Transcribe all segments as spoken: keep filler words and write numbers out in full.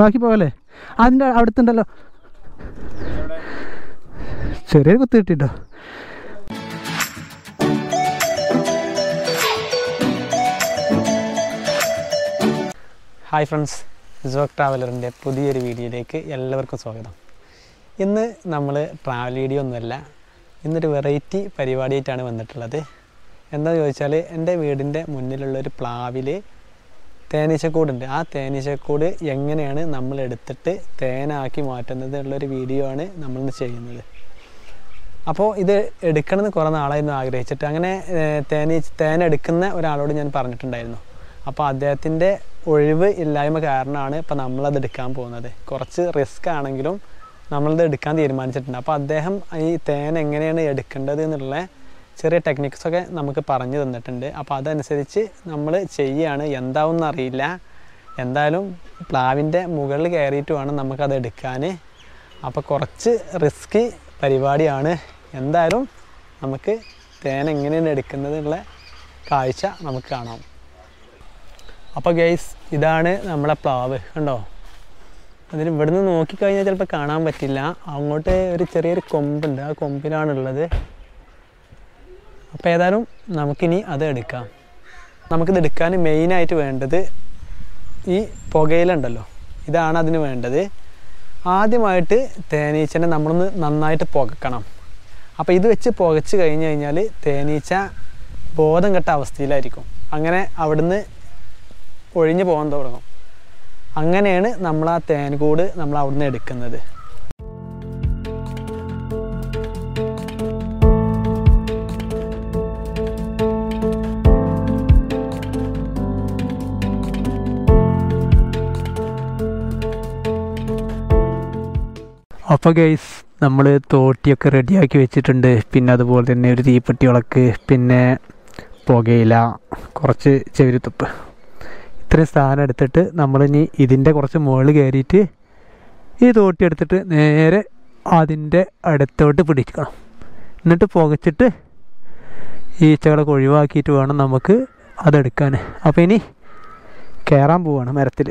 ബാക്കി പോകല്ലേ? അതിൻ്റെ അടുത്തുണ്ടല്ലോ ചെറിയൊരു കുത്തി കിട്ടിട്ടോ. ഹായ് ഫ്രണ്ട്സ്, സോക്ക് ട്രാവലറിൻ്റെ പുതിയൊരു വീഡിയോയിലേക്ക് എല്ലാവർക്കും സ്വാഗതം. ഇന്ന് നമ്മൾ ട്രാവൽ വീഡിയോ ഒന്നുമല്ല, ഇന്നൊരു വെറൈറ്റി പരിപാടിയായിട്ടാണ് വന്നിട്ടുള്ളത്. എന്താണെന്ന് ചോദിച്ചാൽ എൻ്റെ വീടിൻ്റെ മുന്നിലുള്ളൊരു പ്ലാവിൽ തേനീച്ചക്കൂടുണ്ട്. ആ തേനീച്ചക്കൂട് എങ്ങനെയാണ് നമ്മൾ എടുത്തിട്ട് തേനാക്കി മാറ്റുന്നത് എന്നുള്ളൊരു വീഡിയോ ആണ് നമ്മളിന്ന് ചെയ്യുന്നത്. അപ്പോൾ ഇത് എടുക്കണമെന്ന് കുറേ നാളായിരുന്നു ആഗ്രഹിച്ചിട്ട്. അങ്ങനെ തേനീച്ച തേനെടുക്കുന്ന ഒരാളോട് ഞാൻ പറഞ്ഞിട്ടുണ്ടായിരുന്നു. അപ്പോൾ അദ്ദേഹത്തിൻ്റെ ഒഴിവ് ഇല്ലായ്മ കാരണമാണ് ഇപ്പോൾ നമ്മളത് എടുക്കാൻ പോകുന്നത്. കുറച്ച് റിസ്ക് ആണെങ്കിലും നമ്മളത് എടുക്കാൻ തീരുമാനിച്ചിട്ടുണ്ട്. അപ്പോൾ അദ്ദേഹം ഈ തേൻ എങ്ങനെയാണ് എടുക്കേണ്ടത് എന്നുള്ള ചെറിയ ടെക്നിക്സൊക്കെ നമുക്ക് പറഞ്ഞു തന്നിട്ടുണ്ട്. അപ്പോൾ അതനുസരിച്ച് നമ്മൾ ചെയ്യുകയാണ്. എന്താവും എന്നറിയില്ല, എന്തായാലും പ്ലാവിൻ്റെ മുകളിൽ കയറിയിട്ട് വേണം നമുക്കത് എടുക്കാൻ. അപ്പോൾ കുറച്ച് റിസ്കി പരിപാടിയാണ്. എന്തായാലും നമുക്ക് തേൻ എങ്ങനെയാണ് എടുക്കുന്നതെന്നുള്ള കാഴ്ച നമുക്ക് കാണാം. അപ്പോൾ ഗൈസ്, ഇതാണ് നമ്മളെ പ്ലാവ്, കണ്ടോ? അതിന് ഇവിടുന്ന് നോക്കിക്കഴിഞ്ഞാൽ ചിലപ്പോൾ കാണാൻ പറ്റില്ല. അങ്ങോട്ട് ഒരു ചെറിയൊരു കൊമ്പുണ്ട്, ആ കൊമ്പിലാണുള്ളത്. അപ്പോൾ ഏതായാലും നമുക്കിനി അത് എടുക്കാം. നമുക്കിത് എടുക്കാൻ മെയിനായിട്ട് വേണ്ടത് ഈ പുകയിലുണ്ടല്ലോ, ഇതാണ് അതിന് വേണ്ടത്. ആദ്യമായിട്ട് തേനീച്ചനെ നമ്മളൊന്ന് നന്നായിട്ട് പുകക്കണം. അപ്പോൾ ഇത് വെച്ച് പുകച്ച് കഴിഞ്ഞ് കഴിഞ്ഞാൽ തേനീച്ച ബോധം കെട്ട അവസ്ഥയിലായിരിക്കും. അങ്ങനെ അവിടുന്ന് ഒഴിഞ്ഞു പോകാൻ തുടങ്ങും. അങ്ങനെയാണ് നമ്മൾ ആ തേൻകൂട് നമ്മൾ അവിടുന്ന് എടുക്കുന്നത്. അപ്പോൾ ഗൈസ്, നമ്മൾ തോട്ടിയൊക്കെ റെഡിയാക്കി വെച്ചിട്ടുണ്ട്. പിന്നെ അതുപോലെ തന്നെ ഒരു തീപ്പെട്ടി വിളക്ക്, പിന്നെ പുകയില, കുറച്ച് ചകിരിത്തുപ്പ്. ഇത്രയും സാധനം എടുത്തിട്ട് നമ്മളിനി ഇതിൻ്റെ കുറച്ച് മുകളിൽ കയറിയിട്ട് ഈ തോട്ടി എടുത്തിട്ട് നേരെ അതിൻ്റെ അടുത്തോട്ട് പിടിക്കണം. എന്നിട്ട് പുകച്ചിട്ട് ഈച്ചകളൊക്കെ ഒഴിവാക്കിയിട്ട് വേണം നമുക്ക് അതെടുക്കാൻ. അപ്പോൾ ഇനി കയറാൻ പോവുകയാണ് മരത്തിൽ.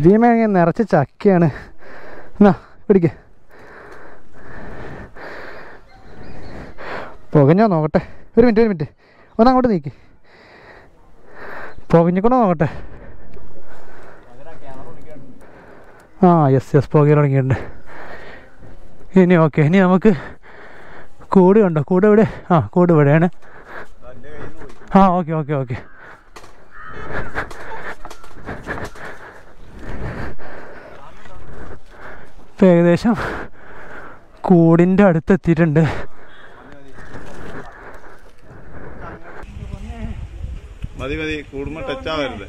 ഇതിമേ നിറച്ച് ചക്കയാണ്. എന്നാ പിടിക്ക, പുകഞ്ഞോ നോക്കട്ടെ. ഒരു മിനിറ്റ് ഒരു മിനിറ്റ് ഒന്ന് അങ്ങോട്ട് നീക്കി, പുകഞ്ഞിക്കൂടെ നോക്കട്ടെ. ആ യെസ് യെസ്, പുകയിൽ തുടങ്ങിയിട്ടുണ്ട്. ഇനി ഓക്കെ, ഇനി നമുക്ക് കൂട് കണ്ടോ? കൂട് എവിടെ? ആ കൂട് ഇവിടെയാണ്. ആ ഓക്കെ ഓക്കെ ഓക്കെ. ഇപ്പം ഏകദേശം കൂടിൻ്റെ അടുത്തെത്തിയിട്ടുണ്ട്. മതി മതി, കൂടുമ്പോൾ ടച്ച് ആവരുത്.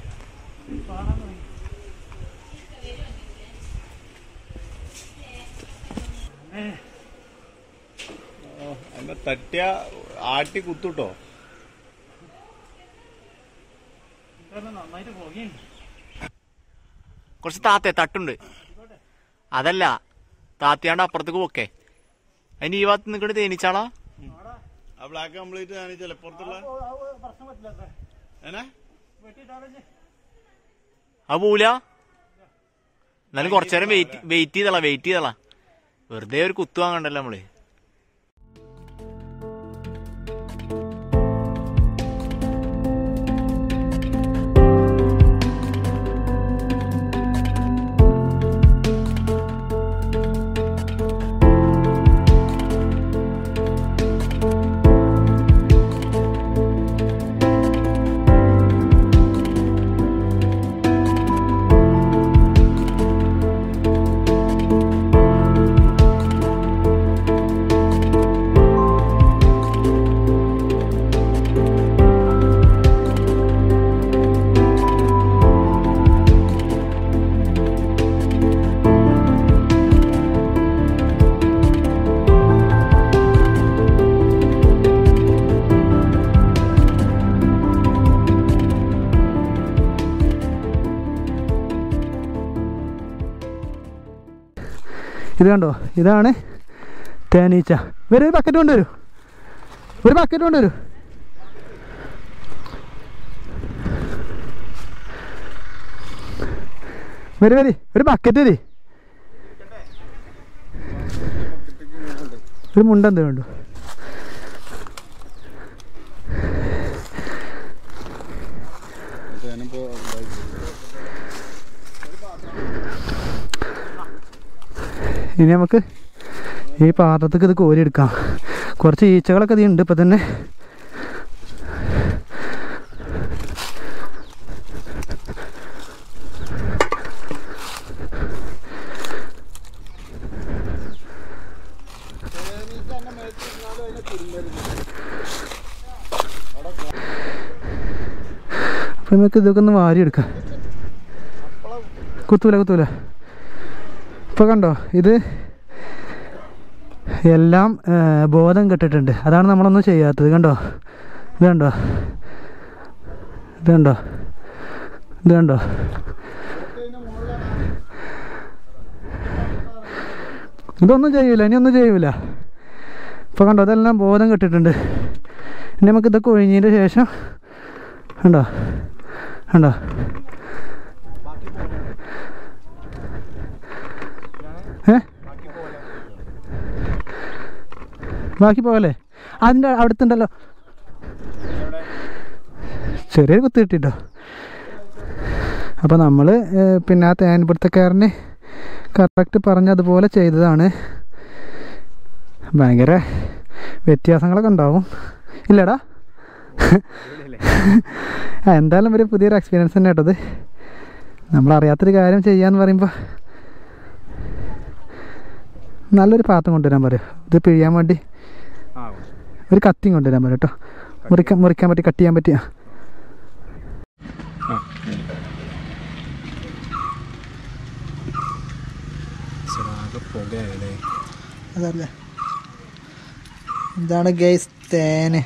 എന്നെ തട്ടിയ ആട്ടി കുത്തുട്ടോ. കുറച്ച് താത്തേ തട്ടുണ്ട്. അതല്ല, താത്തയാണ്ട് അപ്പുറത്തേക്ക് പോക്കെ. അതിന് ഈ ഭാഗത്ത് നിൽക്കണ തേനീച്ചാളാ? ബ്ലാക്ക് കംപ്ലീറ്റ് തേനീച്ചല്ലേ പുറത്തുള്ള? അത് പോല. എന്നാലും കുറച്ചേരം വെയിറ്റ് വെയിറ്റ് ചെയ്തളാ വെയിറ്റ് ചെയ്തളാ വെറുതെ ഒരു കുത്തു വാങ്ങണ്ടല്ലോ നമ്മള്. ഇതുണ്ടോ, ഇതാണ് തേനീച്ച. വേറെ ഒരു ബക്കറ്റ് കൊണ്ടുവരൂ, ഒരു ബക്കറ്റ് കൊണ്ടുവരൂ. വരി വരി, ഒരു ബക്കറ്റ് വരി. ഒരു മുണ്ടെന്ത് വേണ്ടു. ഇനി നമുക്ക് ഈ പാത്രത്തേക്ക് ഇത് കോരിയെടുക്കാം. കുറച്ച് ഈച്ചകളൊക്കെ ഇതുണ്ട് ഇപ്പം തന്നെ. അപ്പം നമുക്ക് ഇതൊക്കെ ഒന്ന് വാരിയെടുക്കാം. കുത്തൂല കുത്തൂല. ഇപ്പം കണ്ടോ, ഇത് എല്ലാം ബോധം കെട്ടിട്ടുണ്ട്. അതാണ് നമ്മളൊന്നും ചെയ്യാത്തത്. കണ്ടോ, ഇത് കണ്ടോ, ഇത് കണ്ടോ, ഇത് കണ്ടോ. ഇതൊന്നും ചെയ്യൂല, ഇനിയൊന്നും ചെയ്യൂല. ഇപ്പം കണ്ടോ, അതെല്ലാം ബോധം കെട്ടിട്ടുണ്ട്. ഇനി നമുക്ക് ഇതൊക്കെ ഒഴിഞ്ഞതിൻ്റെ ശേഷം കണ്ടോ കണ്ടോ ഏ ബാക്കി പോകല്ലേ. അതിൻ്റെ അടുത്തുണ്ടല്ലോ ചെറിയൊരു കുത്തി കിട്ടിട്ടോ. അപ്പോൾ നമ്മൾ പിന്നെ ആ തേൻപിടുത്തക്കാരന് കറക്റ്റ് പറഞ്ഞതുപോലെ ചെയ്തതാണ്. ഭയങ്കര വ്യത്യാസങ്ങളൊക്കെ ഉണ്ടാവും ഇല്ലടാ. എന്തായാലും ഒരു പുതിയൊരു എക്സ്പീരിയൻസ് തന്നെ കേട്ടത്. നമ്മളറിയാത്തൊരു കാര്യം ചെയ്യാന്ന് പറയുമ്പോൾ നല്ലൊരു പാത്രം കൊണ്ടുവരാൻ പറയും. ഇത് പിഴിയാൻ വേണ്ടി ഒരു കത്തിയും കൊണ്ടുവരാൻ പറയും കേട്ടോ. മുറിക്കാൻ മുറിക്കാൻ പറ്റി കട്ട് ചെയ്യാൻ പറ്റിയ അതല്ലേ. ഇതാണ് ഗൈസ് തേന്.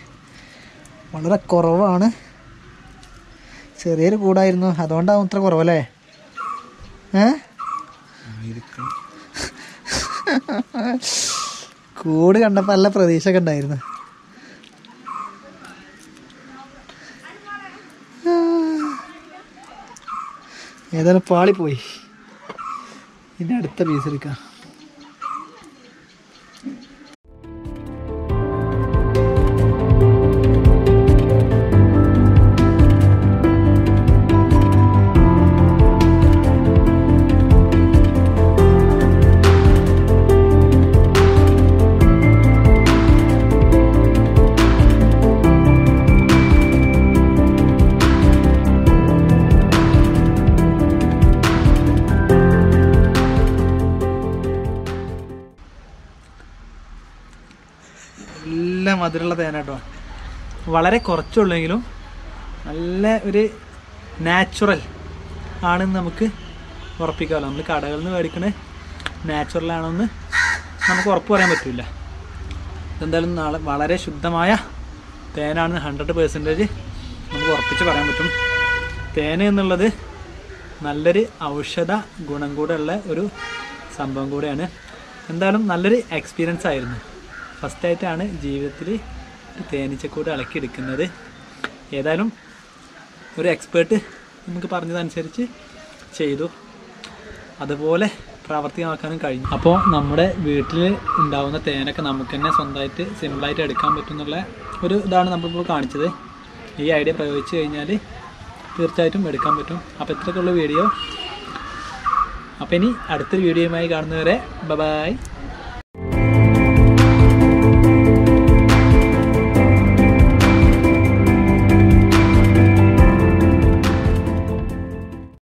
വളരെ കുറവാണ്, ചെറിയൊരു കൂടായിരുന്നു. അതുകൊണ്ടാവും ഇത്ര കുറവല്ലേ. ഏ കൂട് കണ്ടപ്പോൾ നല്ല പ്രതീക്ഷയൊക്കെ ഉണ്ടായിരുന്നു. ഏതായാലും പാളിപ്പോയി. ഇനി അടുത്ത പീസ് എടുക്കാം. നല്ല മധുരമുള്ള തേനാട്ടോ. വളരെ കുറച്ചുള്ളെങ്കിലും നല്ല ഒരു നാച്ചുറൽ ആണെന്ന് നമുക്ക് ഉറപ്പിക്കാമല്ലോ. നമ്മൾ കടകളിൽ നിന്ന് മേടിക്കണേ നാച്ചുറലാണെന്ന് നമുക്ക് ഉറപ്പ് പറയാൻ പറ്റില്ല. എന്തായാലും നാളെ വളരെ ശുദ്ധമായ തേനാണെന്ന് ഹൺഡ്രഡ് പെർസെൻറ്റേജ് നമുക്ക് ഉറപ്പിച്ച് പറയാൻ പറ്റും. തേന എന്നുള്ളത് നല്ലൊരു ഔഷധ ഗുണം കൂടെ ഉള്ള ഒരു സംഭവം കൂടെയാണ്. എന്തായാലും നല്ലൊരു എക്സ്പീരിയൻസ് ആയിരുന്നു. ഫസ്റ്റായിട്ടാണ് ജീവിതത്തിൽ തേനീച്ചക്കൂട് ഇളക്കിയെടുക്കുന്നത്. ഏതായാലും ഒരു എക്സ്പേർട്ട് നമുക്ക് പറഞ്ഞതനുസരിച്ച് ചെയ്തു, അതുപോലെ പ്രാവർത്തികമാക്കാനും കഴിഞ്ഞു. അപ്പോൾ നമ്മുടെ വീട്ടിൽ ഉണ്ടാകുന്ന തേനൊക്കെ നമുക്ക് തന്നെ സ്വന്തമായിട്ട് സിമ്പിളായിട്ട് എടുക്കാൻ പറ്റുമെന്നുള്ള ഒരു ഇതാണ് നമ്മളിപ്പോൾ കാണിച്ചത്. ഈ ഐഡിയ പ്രയോഗിച്ച് കഴിഞ്ഞാൽ തീർച്ചയായിട്ടും എടുക്കാൻ പറ്റും. അപ്പോൾ ഇത്രയൊക്കെയുള്ള വീഡിയോ. അപ്പോൾ ഇനി അടുത്തൊരു വീഡിയോയുമായി കാണുന്നവരെ ബൈ ബൈ.